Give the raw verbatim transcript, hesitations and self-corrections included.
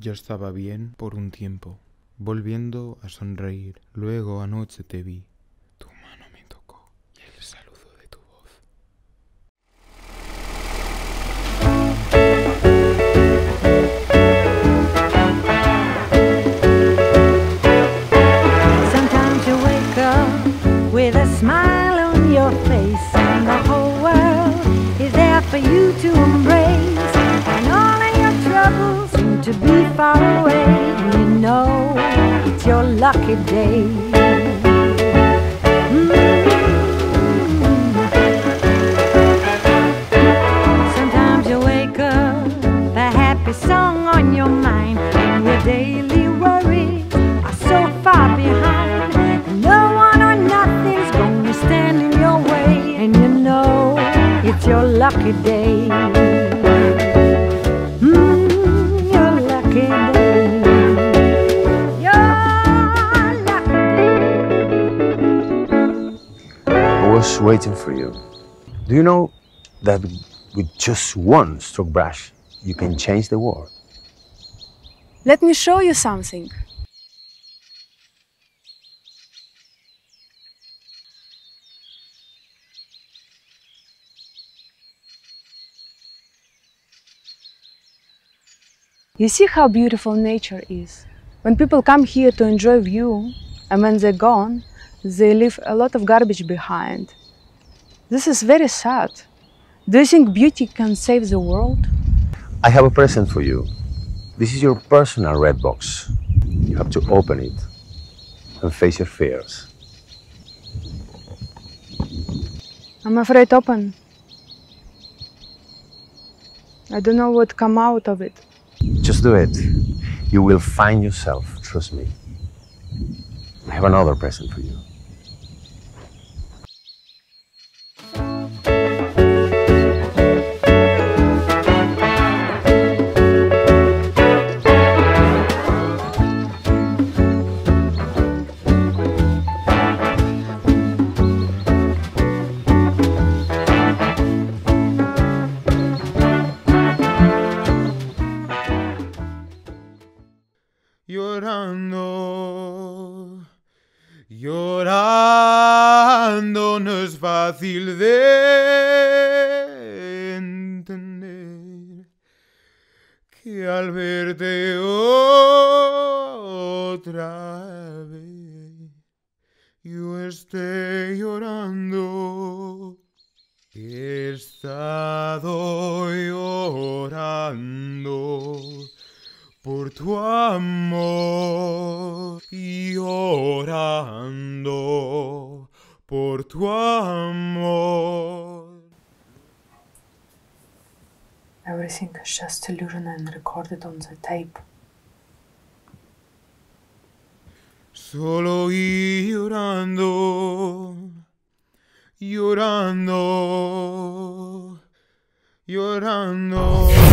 Yo estaba bien por un tiempo, volviendo a sonreír. Luego anoche te vi. Tu mano me tocó y el saludo de tu voz. Sometimes you wake up with a smile on your face and the whole world is there for you to embrace, and all of your troubles seem to be far away. You know it's your lucky day. Mm-hmm. Sometimes you wake up, the happy song on your mind, and your daily worries are so far behind. And no one or nothing's gonna stand in your way, and you know it's your lucky day. Waiting for you. Do you know that with just one stroke brush you can change the world? Let me show you something. You see how beautiful nature is. When people come here to enjoy view, and when they're gone, they leave a lot of garbage behind. This is very sad. Do you think beauty can save the world? I have a present for you. This is your personal red box. You have to open it and face your fears. I'm afraid to open. I don't know what comes out of it. Just do it. You will find yourself, trust me. I have another present for you. Llorando, llorando no es fácil de entender que al verte otra vez yo esté llorando. He estado llorando por tu amor, llorando por tu amor. Everything is just illusion and recorded on the tape. Solo y llorando, llorando, llorando.